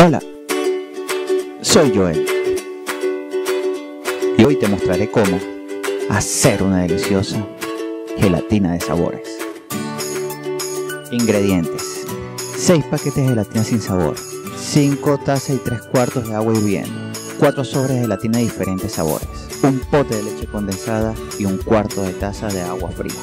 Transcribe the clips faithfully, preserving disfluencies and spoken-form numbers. Hola, soy Joel y hoy te mostraré cómo hacer una deliciosa gelatina de sabores. Ingredientes: seis paquetes de gelatina sin sabor, cinco tazas y tres cuartos de agua hirviendo, cuatro sobres de gelatina de diferentes sabores, un pote de leche condensada y un cuarto de taza de agua fría.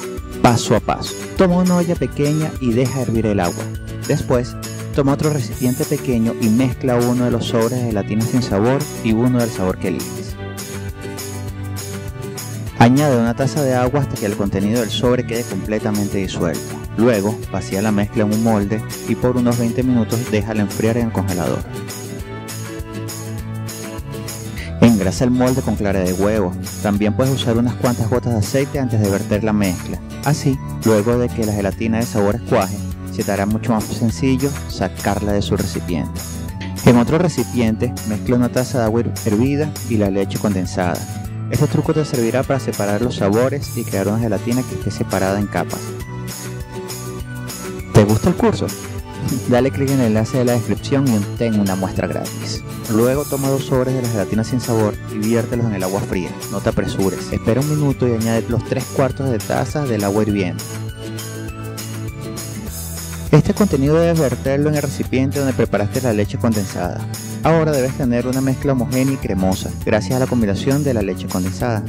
Paso a paso: toma una olla pequeña y deja hervir el agua. Después, toma otro recipiente pequeño y mezcla uno de los sobres de gelatina sin sabor y uno del sabor que eliges. Añade una taza de agua hasta que el contenido del sobre quede completamente disuelto. Luego, vacía la mezcla en un molde y por unos veinte minutos déjala enfriar en el congelador. Engrasa el molde con clara de huevo. También puedes usar unas cuantas gotas de aceite antes de verter la mezcla. Así, luego de que la gelatina de sabores cuaje, se te hará mucho más sencillo sacarla de su recipiente. En otro recipiente, mezcla una taza de agua hervida y la leche condensada. Este truco te servirá para separar los sabores y crear una gelatina que esté separada en capas. ¿Te gusta el curso? Dale clic en el enlace de la descripción y obtén una muestra gratis. Luego toma dos sobres de la gelatina sin sabor y viértelos en el agua fría. No te apresures, espera un minuto y añade los tres cuartos de taza del agua hirviendo. Este contenido debes verterlo en el recipiente donde preparaste la leche condensada. Ahora debes tener una mezcla homogénea y cremosa, gracias a la combinación de la leche condensada.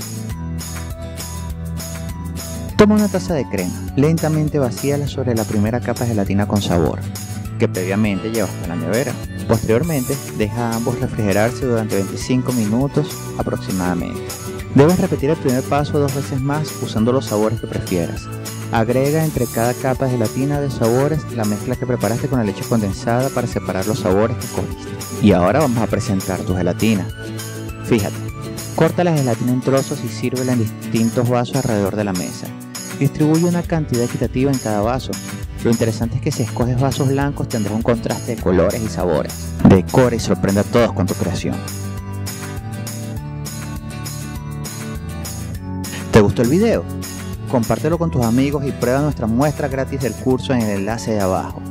Toma una taza de crema, lentamente vacíala sobre la primera capa de gelatina con sabor, que previamente llevaste a la nevera. Posteriormente, deja ambos refrigerarse durante veinticinco minutos aproximadamente. Debes repetir el primer paso dos veces más usando los sabores que prefieras. Agrega entre cada capa de gelatina de sabores la mezcla que preparaste con la leche condensada para separar los sabores que cogiste. Y ahora vamos a presentar tu gelatina. Fíjate, corta la gelatina en trozos y sírvela en distintos vasos alrededor de la mesa. Distribuye una cantidad equitativa en cada vaso. Lo interesante es que si escoges vasos blancos tendrás un contraste de colores y sabores. Decora y sorprende a todos con tu creación. ¿Te gustó el video? Compártelo con tus amigos y prueba nuestra muestra gratis del curso en el enlace de abajo.